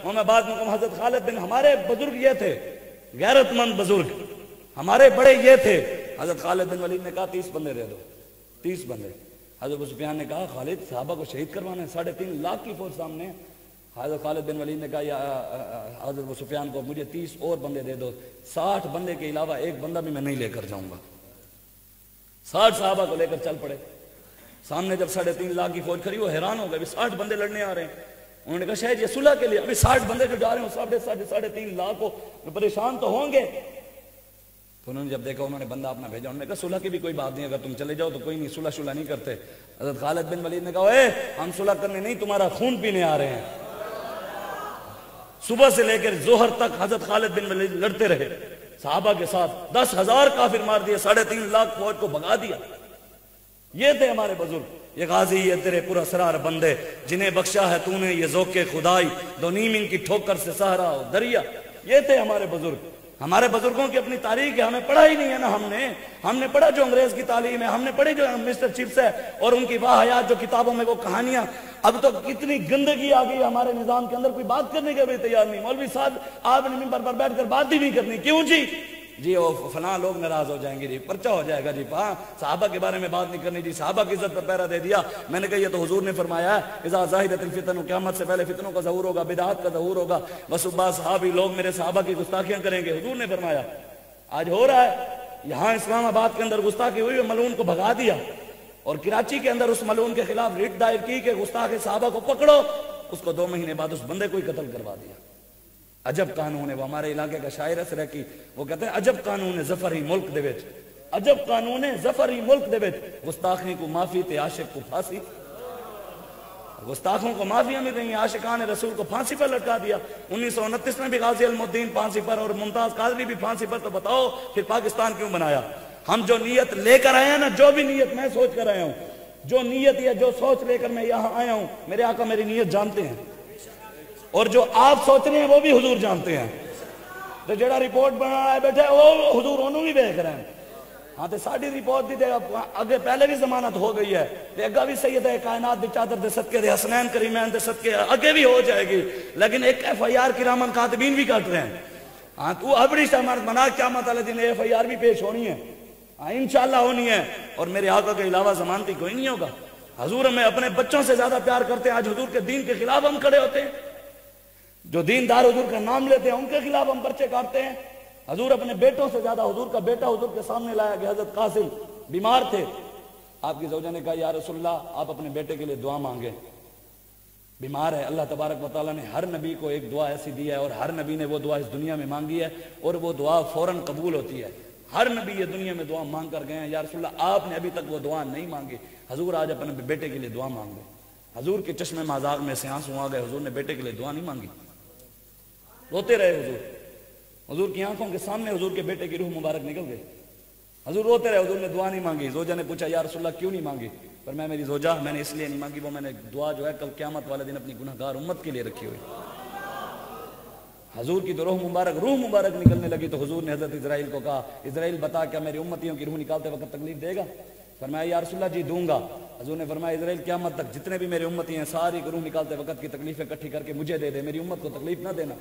उन्होंने बाद में हजरत खालिद बिन हमारे बुजुर्ग ये थे, गैरतमंद बुजुर्ग, हमारे बड़े ये थे। हजरत खालिद बिन वलीद ने कहा 30 बंदे दे दो, 30 बंदे। हजरत सुफियान ने कहा खालिद साहबा को शहीद करवाना है, 3.5 लाख की फौज सामने। हजरत खालिद बिन वलीद ने कहा या हजरत सुफियान को मुझे 30 और बंदे दे दो, 60 बंदे के अलावा एक बंदा भी मैं नहीं लेकर जाऊंगा। 60 साहबा को लेकर चल पड़े। सामने जब 3.5 लाख की फौज खड़ी, वो हैरान हो गए, अभी 60 बंदे लड़ने आ रहे हैं। उन्होंने कहा शायद ये सुलह के लिए, अभी 60 बंदे जो जा रहे हैं 3.5 लाख को, परेशान तो होंगे। तो उन्होंने जब देखा उन्होंने बंदा अपना भेजा, उन्होंने कहा सुलह की भी कोई बात नहीं, अगर तुम चले जाओ तो कोई नहीं, सुलह शुलह नहीं करते। हजरत खालिद बिन वलीद ने कहा ए, हम सुलह करने नहीं तुम्हारा खून पीने आ रहे हैं। सुबह से लेकर जोहर तक हजरत खालिद बिन वलीद लड़ते रहे साहबा के साथ। 10,000 काफिर मार दिए, 3.5 लाख फौज को भगा दिया। ये थे हमारे बुजुर्ग। ये गाजी ये तेरे पुरअसरार बंदे, जिन्हें बख्शा है तूने ये ज़ौक़े खुदाई, दो नीम इनकी ठोकर से सहरा और दरिया। ये थे हमारे बुजुर्ग। हमारे बुजुर्गों की अपनी तारीख है, हमें पढ़ा ही नहीं है ना। हमने पढ़ा जो अंग्रेज की तालीम है, हमने पढ़ी जो मिस्टर चिप्स है और उनकी वाहयात जो किताबों में वो कहानियां। अब तो कितनी गंदगी आ गई हमारे निजाम के अंदर, कोई बात करने के भी तैयार नहीं। मौलवी साहब आपने मिंबर पर बैठकर बात ही नहीं करनी, क्यों जी? जी वो फला लोग नाराज हो जाएंगे जी, पर्चा हो जाएगा जी, हाँ साहबा के बारे में बात नहीं करनी जी, साहबा की इज्जत पर पैरा दे दिया। मैंने कहा ये तो हुजूर ने फरमाया इज़ा ज़ाहिरतिल फितन, क़यामत से पहले फितनों का ज़हूर होगा, बिदअत का ज़हूर होगा, वसुब्बा सहाबी लोग मेरे साहबा की गुस्ताखियां करेंगे। हुजूर ने फरमाया, आज हो रहा है। यहाँ इस्लामाबाद के अंदर गुस्ताखी हुई, मलून को भगा दिया, और कराची के अंदर उस मलून के खिलाफ रिट दायर की कि गुस्ताखे साहबा को पकड़ो। उसको 2 महीने बाद उस बंदे को ही कत्ल करवा दिया। अजब कानून है वो। हमारे इलाके का शायर असर की वो कहते हैं अजब कानून है जफर ही मुल्क दे विच, अजब कानून है जफर ही मुल्क दे विच, गुस्ताखी को माफी ते आशिक को फांसी। गुस्ताखों को माफिया मिल रही है, आशिकान रसूल को फांसी पर लटका दिया। 1929 में भी गाजी अलमुद्दीन फांसी पर और मुमताज कादरी भी फांसी पर। तो बताओ फिर पाकिस्तान क्यों बनाया? हम जो नीयत लेकर आए हैं ना, जो भी नीयत मैं सोच कर आया हूँ, जो नीयत या जो सोच लेकर मैं यहाँ आया हूँ, मेरे आका मेरी नीयत जानते हैं, और जो आप सोच रहे हैं वो भी हुजूर जानते हैं। तो जो रिपोर्ट बना बैठे वो हुजूर उन्होंने भी देख रहे हैं। हाँ तो साड़ी रिपोर्ट दी अगे पहले भी जमानत हो गई है, अगर भी सही है कायनात की चादर दे सदके दे हसनैन करीमैन दे सदके आगे भी हो जाएगी, लेकिन एक FIR किरामन कातिबीन भी काट रहे हैं। हाँ तू अपनी जमानत बना, क्या मतलब दिन FIR भी पेश होनी है, हाँ इंशाल्लाह होनी है, और मेरे आका के अलावा जमानती कोई नहीं होगा। हुजूर हमें अपने बच्चों से ज्यादा प्यार करते हैं, आज हुजूर के दीन के खिलाफ हम खड़े होते हैं, जो दीनदार हुजूर का नाम लेते हैं उनके खिलाफ हम पर्चे काटते हैं। हुजूर अपने बेटों से ज्यादा, हुजूर का बेटा हुजूर के सामने लाया गया, हजरत कासिम बीमार थे। आपकी ज़ौजा ने कहा या रसूलल्लाह आप अपने बेटे के लिए दुआ मांगे, बीमार है। अल्लाह तबारक व तआला ने हर नबी को एक दुआ ऐसी दी है, और हर नबी ने वो दुआ इस दुनिया में मांगी है और वो दुआ फौरन कबूल होती है। हर नबी ये दुनिया में दुआ मांग कर गए हैं, या रसूलल्लाह आपने अभी तक वो दुआ नहीं मांगी, हुजूर आज अपने बेटे के लिए दुआ मांगे। हुजूर के चश्मे माज़ार में से आंसू आ गए, हुजूर ने बेटे के लिए दुआ नहीं मांगी, रोते रहे हुजूर। हुजूर की आंखों के सामने हुजूर के बेटे की रूह मुबारक निकल गई, हुजूर रोते रहे, हुजूर ने दुआ नहीं मांगी। जोजा ने पूछा या रसूलल्लाह क्यों नहीं मांगी? पर मैं मेरी जोजा मैंने इसलिए नहीं मांगी, वो मैंने दुआ जो है कल क़यामत वाले दिन अपनी गुनहगार उम्मत के लिए रखी हुई। हुजूर की तो रूह मुबारक निकलने लगी, तो हुजूर ने हजरत इजराइल को कहा इजराइल बता क्या मेरी उम्मतियों की रूह निकालते वक्त तकलीफ देगा? फरमाया या रसूलल्लाह जी दूंगा। हुजूर ने फरमाया इजराइल क़यामत तक जितने भी मेरी उम्मती हैं सारी रूह निकालते वक्त की तकलीफें इकट्ठी करके मुझे दे दे, मेरी उम्मत को तकलीफ ना देना।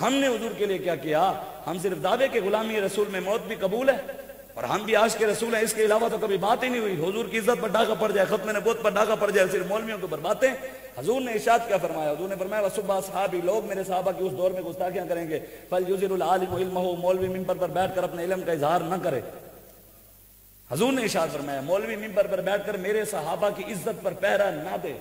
हमने हुजूर के लिए क्या किया? हम सिर्फ दावे के गुलामी रसूल में मौत भी कबूल है और हम भी आशिक़ रसूल हैं, इसके अलावा तो कभी बात ही नहीं हुई। हुजूर की इज्जत पर डाका पड़ जाए, ख़त्म नबूवत पर डाका पड़ जाए, सिर्फ मौलवियों के ऊपर बातें। हुजूर ने इरशाद क्या फरमाया? हुजूर ने फरमाया वसुब्बा सहाबी लोग मेरे सहाबा की उस दौर में गुस्ताखियां करेंगे। फल युज़िरुल आलिम इल्महु, मौलवी मिंबर पर बैठकर अपने इल्म का इजहार न करे। हुजूर ने इरशाद फरमाया मौलवी मिंबर पर बैठकर मेरे सहाबा की इज्जत पर पहरा ना दे,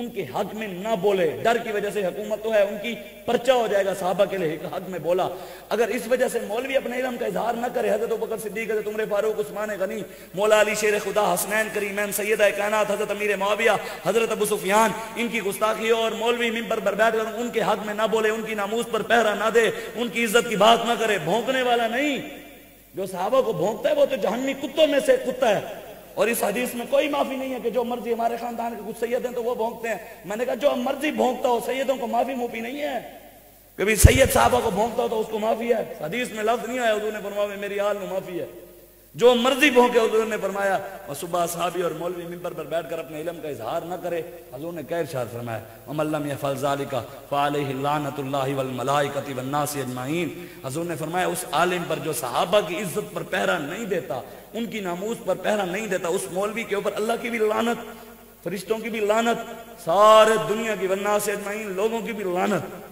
उनके हक में ना बोले। डर की वजह से हुकूमत तो है उनकी, पर्चा हो जाएगा, साहबा के लिए हक में बोला। अगर इस वजह से मौलवी अपने इल्म का इजहार न करे, हजरत अबू बकर सिद्दीक, हजरत उमर फारूक, उस्मान गनी, मौला अली शेर खुदा, हसनैन करीमैन, सैयदा कायनात, हजरत अमीर मुआविया, हजरत अबू सुफियान, इनकी गुस्ताखी और मौलवी मिंबर पर बैठकर उनके हक में ना बोले, उनकी नामूस पर पहरा ना दे, उनकी इज्जत की बात ना करे। भौंकने वाला नहीं, जो साहबा को भौंकता है वो तो जहन्नमी कुत्तों में से कुत्ता है। और इस हदीस में कोई माफी नहीं है कि जो मर्जी, हमारे खानदान के कुछ सैयद हैं तो वो भौंकते हैं। मैंने कहा जो मर्जी भौंकता हो, सैयदों को माफी मूफी नहीं है। कभी सैयद साहबा को भौंकता हो तो उसको माफी है, हदीस में लफ्ज नहीं आया। हुजूर ने फरमाया मेरी आल में माफी है। जो मर्जी भोंके। हुजूर ने फरमाया सुबह सहाबी और मौलवी मिंबर पर बैठकर अपने इलम का इजहार न करे। हुजूर ने क्या इरशाद फरमाया, मल्लम यफअल ज़ालिका फ़अलैहि लानतुल्लाहि वल मलाइकति वन नास अजमाइन। हुजूर ने फरमाया उस आलिम पर जो सहाबा की इज्जत पर पहरा नहीं देता, उनकी नामूस पर पहरा नहीं देता, उस मौलवी के ऊपर अल्लाह की भी लानत, फरिश्तों की भी लानत, सारे दुनिया की वन नास अजमाइन लोगों की भी लानत।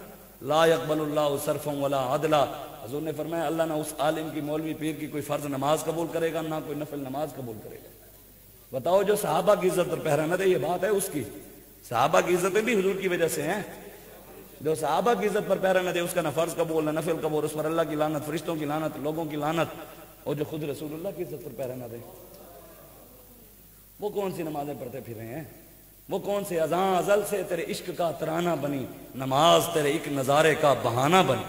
ला यक़बलुल्लाहु सर्फ़न वला अदला। हुज़ूर ने फरमाया अल्लाह ना उस आलिम की, मौलवी, पीर की कोई फर्ज नमाज कबूल करेगा, ना कोई नफिल नमाज कबूल करेगा। बताओ जो सहाबा की इज्जत पर पहरा न दे, ये बात है उसकी। सहाबा की इज्जतें भी हुज़ूर की वजह से हैं। जो सहाबा की इज्जत पर पहरा न दे उसका ना फर्ज कबूल ना नफिल कबूल, उस पर अल्लाह की लानत, फरिश्तों की लानत, लोगों की लानत। और जो खुद रसूलुल्लाह की इज्जत पर पहरा न दे वो कौन सी नमाजें पढ़ते फिर रहे हैं, वो कौन से अज़ां अज़ल से तेरे इश्क का तराना बनी, नमाज तेरे एक नज़ारे का बहाना बनी।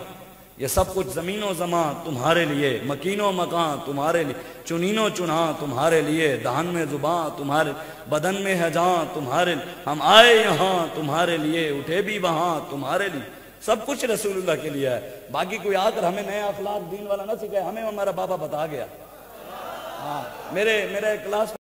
ये सब कुछ ज़मीनों ज़मां तुम्हारे लिए, मकीनों मकान तुम्हारे लिए, चुनीनों चुना तुम्हारे लिए, दहन में ज़ुबान तुम्हारे, बदन में है जान तुम्हारे, हम आए यहाँ तुम्हारे लिए, उठे भी वहाँ तुम्हारे लिए। सब कुछ रसूलुल्लाह के लिए है। बाकी कोई आकर हमें नया अखलाक दीन वाला ना सिखाए, हमें हमारा बाबा बता गया। हाँ, मेरे क्लास